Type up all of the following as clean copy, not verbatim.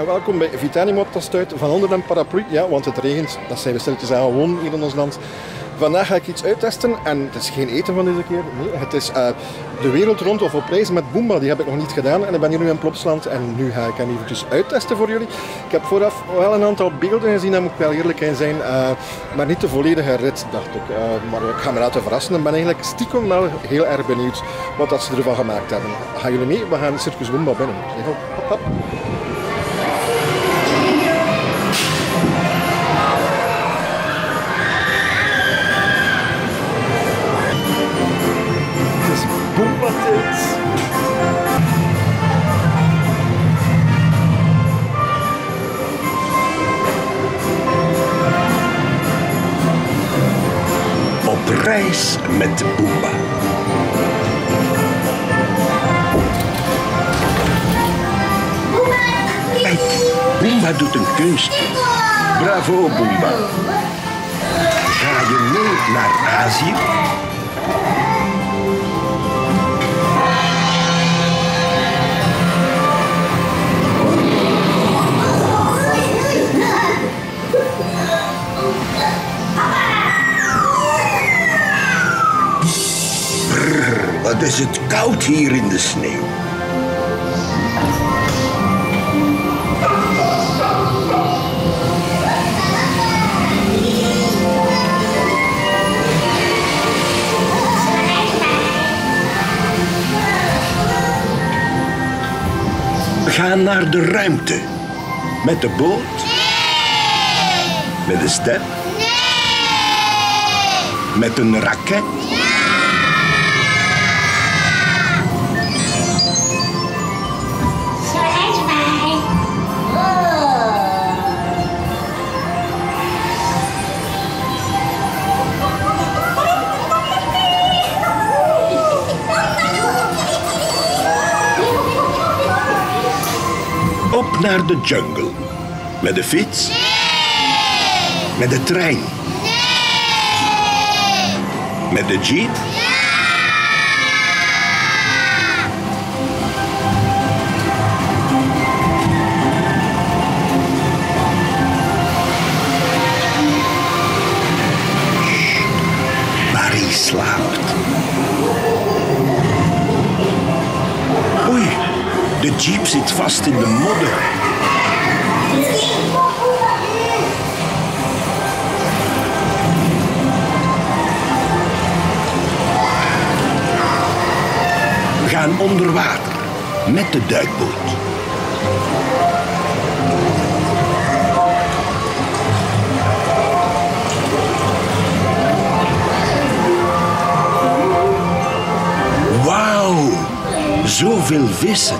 en welkom bij Vitanimo op de stuit van onder een paraplu. Ja, want het regent, dat zijn we stilletjes aan gewoon hier in ons land. Vandaag ga ik iets uittesten en het is geen eten van deze keer. Nee, het is de wereld rond of op reis met Bumba. Die heb ik nog niet gedaan en ik ben hier nu in Plopsaland en nu ga ik hem eventjes uittesten voor jullie. Ik heb vooraf wel een aantal beelden gezien, daar moet ik wel eerlijk in zijn. Maar niet de volledige rit, dacht ik. Maar ik ga me laten verrassen en ben eigenlijk stiekem wel heel erg benieuwd wat dat ze ervan gemaakt hebben. Gaan jullie mee? We gaan Circus Bumba binnen. Hop, hop, hop. Op reis met de Bumba. Kijk, Bumba doet een kunstje. Bravo, Bumba. Ga je mee naar Azië? Wat is het koud hier in de sneeuw. We gaan naar de ruimte. Met de boot? Nee. Met de step? Nee. Met een raket? Op naar de jungle. Met de fiets? Nee. Met de trein? Nee. Met de jeep? Ja. Marie slaapt. Oei. De jeep zit vast in de modder. We gaan onder water met de duikboot. Wauw, zoveel vissen.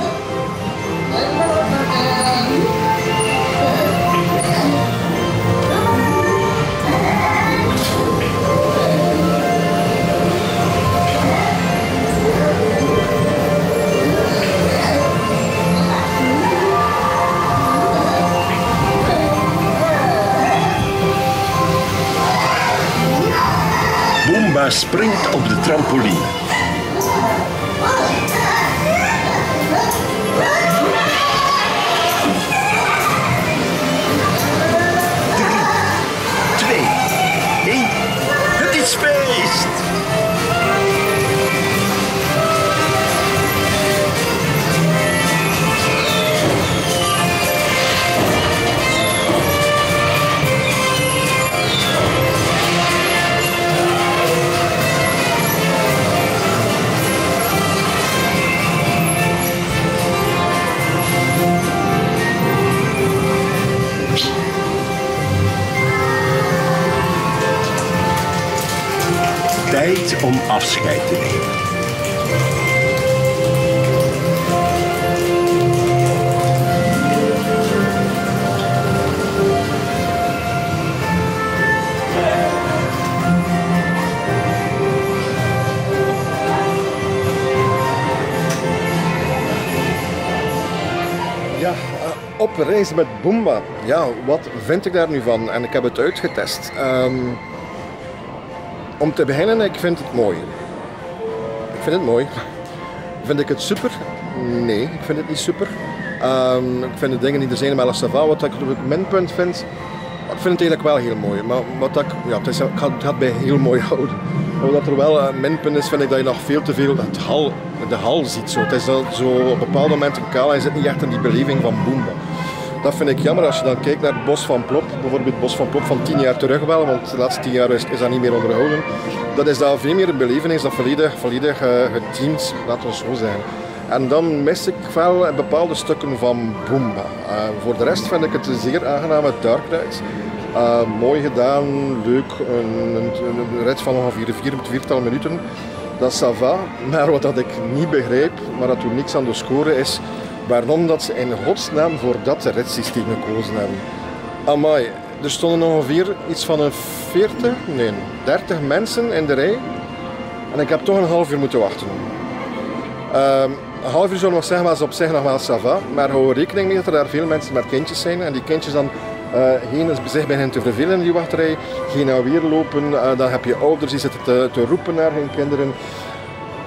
Bumba springt op de trampoline. Tijd om afscheid te nemen. Ja, op reis met Bumba. Ja, wat vind ik daar nu van? En ik heb het uitgetest. Om te beginnen, ik vind het mooi. Ik vind het mooi. Vind ik het super? Nee, ik vind het niet super. Ik vind de dingen die er zijn, maar als dat wel, wat ik op het minpunt vind, ik vind het eigenlijk wel heel mooi. Maar wat ik, ja, het gaat bij heel mooi houden. Omdat er wel een minpunt is, vind ik dat je nog veel te veel de hal ziet. Zo. Het is dat zo op bepaalde momenten kaal en je zit niet echt in die beleving van Bumba. Dat vind ik jammer als je dan kijkt naar het Bos van Plop, bijvoorbeeld het Bos van Plop van 10 jaar terug wel, want de laatste 10 jaar is dat niet meer onderhouden. Dat is daar veel meer een beleving, is dat volledig geteamd, laten we zo zeggen. En dan mis ik wel bepaalde stukken van Bumba. Voor de rest vind ik het een zeer aangename dark ride. Mooi gedaan, leuk, een rit van ongeveer 4 tot 4,5 minuten. Dat is ça va, maar wat ik niet begrijp, maar dat doet niks aan de score, is waarom dat ze in godsnaam voor dat ritsysteem gekozen hebben. Amai, er stonden ongeveer iets van een 30 mensen in de rij en ik heb toch een half uur moeten wachten. Een half uur zou nog zeggen, was op zich nog wel ça va, maar hou er rekening mee dat er daar veel mensen met kindjes zijn en die kindjes dan geen zich bij hen te vervelen in die wachtrij, geen aan weer lopen, dan heb je ouders die zitten te roepen naar hun kinderen.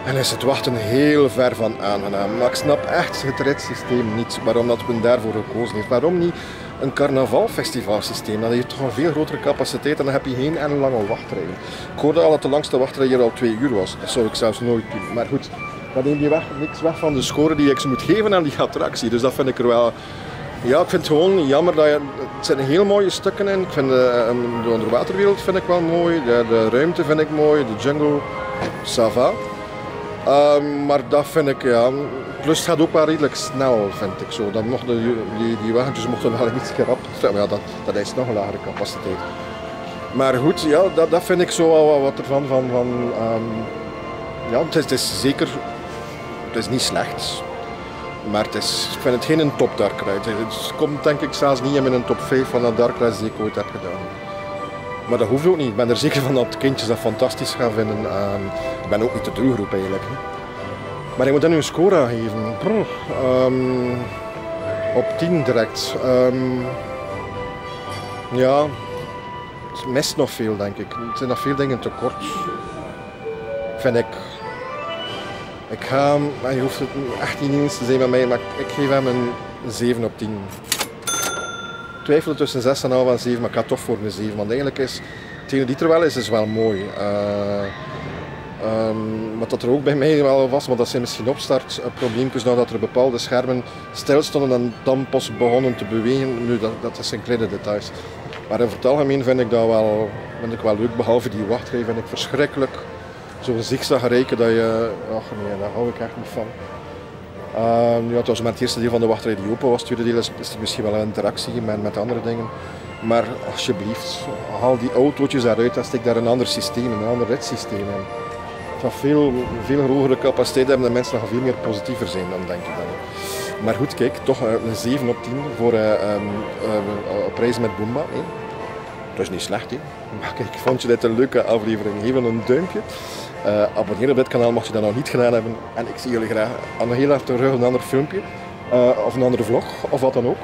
En is het wachten heel ver van aangenaam. Maar ik snap echt het ritsysteem niet, waarom dat men daarvoor gekozen heeft. Waarom niet een carnavalfestivalsysteem? Dan heeft toch een veel grotere capaciteit en dan heb je geen en lange wachtrij. Ik hoorde al dat de langste wachtrij hier al 2 uur was. Dat zou ik zelfs nooit doen. Maar goed, dat neemt niks weg van de score die ik moet geven aan die attractie. Dus dat vind ik er wel... Ja, ik vind het gewoon jammer dat je... Het zijn heel mooie stukken in. Ik vind de onderwaterwereld vind ik wel mooi. De ruimte vind ik mooi. De jungle, ça va. Maar dat vind ik, ja, plus het gaat ook wel redelijk snel, vind ik zo. Dan mochten die wagentjes mochten wel iets gerappt. Ja, dat is nog een lagere capaciteit. Maar goed, ja, dat vind ik zo wel wat ervan. Ja, het is zeker, het is niet slecht. Maar ik vind het geen top dark ride. Het komt denk ik zelfs niet in mijn top 5 van de dark rides die ik ooit heb gedaan. Maar dat hoeft ook niet. Ik ben er zeker van dat kindjes dat fantastisch gaan vinden. Ik ben ook niet de doelgroep eigenlijk. Hè. Maar ik moet dan nu een score aan geven. Op 10 direct. Ja, het mist nog veel denk ik. Er zijn nog veel dingen tekort. Vind ik. Ik ga, maar je hoeft het echt niet eens te zijn met mij, maar ik geef hem een 7 op 10. Ik twijfel tussen 6,5 en 7, maar ik ga toch voor een 7. Want eigenlijk is, tegen die er wel is wel mooi. Wat dat er ook bij mij wel was, want dat zijn misschien opstartprobleempjes, nou dat er bepaalde schermen stil stonden en dan pas begonnen te bewegen. Nu, dat zijn kleine details. Maar in het algemeen vind ik dat wel, leuk, behalve die wachtrij vind ik verschrikkelijk. Zo'n zigzagrijken dat je... Ach nee, daar hou ik echt niet van. Ja, het was maar het eerste deel van de wachtrij die open was. Het tweede deel is misschien wel een interactie met andere dingen. Maar alsjeblieft, haal die autootjes eruit en stik daar een ander systeem, een ander ritsysteem in. Van veel hogere capaciteit hebben de mensen nog veel meer positiever zijn dan, denk ik dan. Maar goed, kijk, toch een 7 op 10 voor prijs met Bumba. Hè. Dat is niet slecht, hè. Maar kijk, vond je dit een leuke aflevering? Geef een duimpje. Abonneer op dit kanaal mocht je dat nog niet gedaan hebben. En ik zie jullie graag heel erg terug een ander filmpje. Of een andere vlog, of wat dan ook.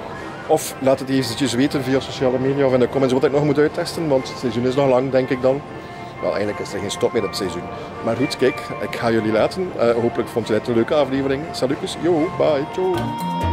Of laat het eventjes weten via sociale media of in de comments wat ik nog moet uittesten. Want het seizoen is nog lang, denk ik dan. Wel, eigenlijk is er geen stop meer op het seizoen. Maar goed, kijk, ik ga jullie laten. Hopelijk vond je dit een leuke aflevering. Salutjes, yo, bye, ciao.